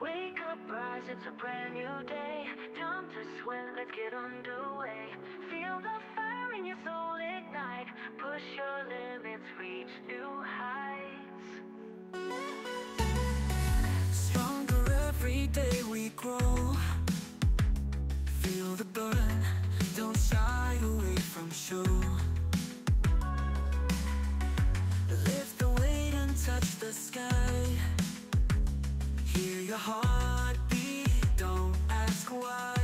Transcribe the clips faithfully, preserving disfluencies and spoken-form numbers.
Wake up, rise, it's a brand new day. Time to sweat, let's get underway. Feel the fire in your soul ignite. Push your limits, reach new heights. Stronger every day we grow. Feel the burn, don't shy away from show. Lift the weight and touch the sky. Hear your heartbeat, don't ask why.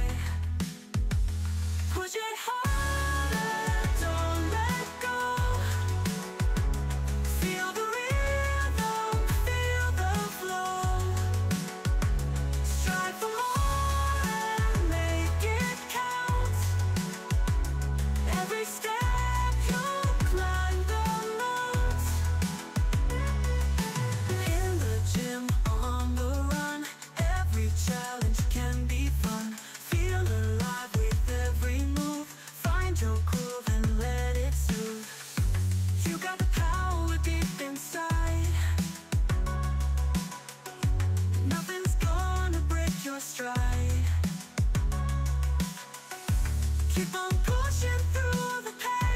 Push it harder, don't let go. Feel the rhythm, feel the flow. Strive for more and make it count. Every step you'll climb the mount. In the gym, on the challenge can be fun. Feel alive with every move. Find your groove and let it soothe. You got the power deep inside. Nothing's gonna break your stride. Keep on pushing through the pain.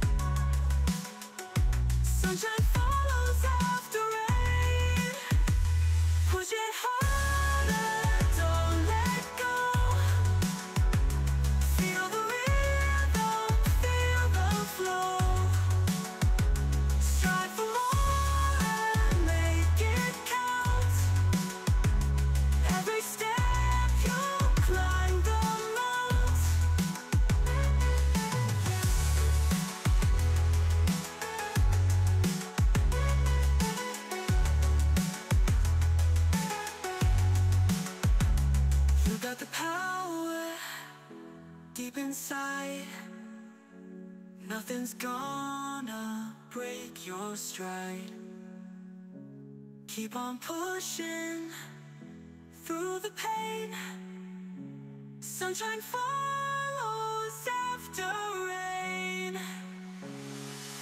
Sunshine follows after rain. Push it hard. Got the power deep inside. Nothing's gonna break your stride. Keep on pushing through the pain. Sunshine follows after rain.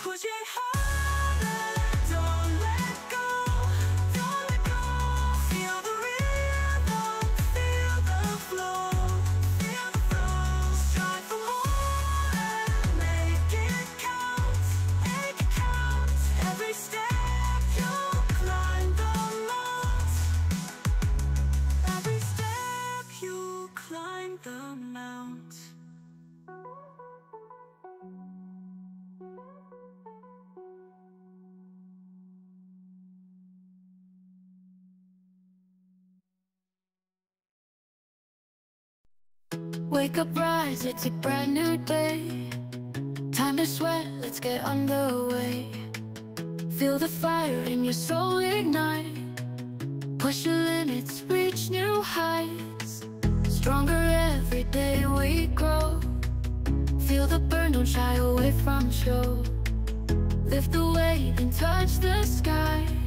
Push it hard. The mount. Wake up, rise, it's a brand new day. Time to sweat, let's get underway. Feel the fire in your soul ignite. Push your limits, reach new heights. Stronger every day we grow. Feel the burn, don't shy away from show. Lift the weight and touch the sky.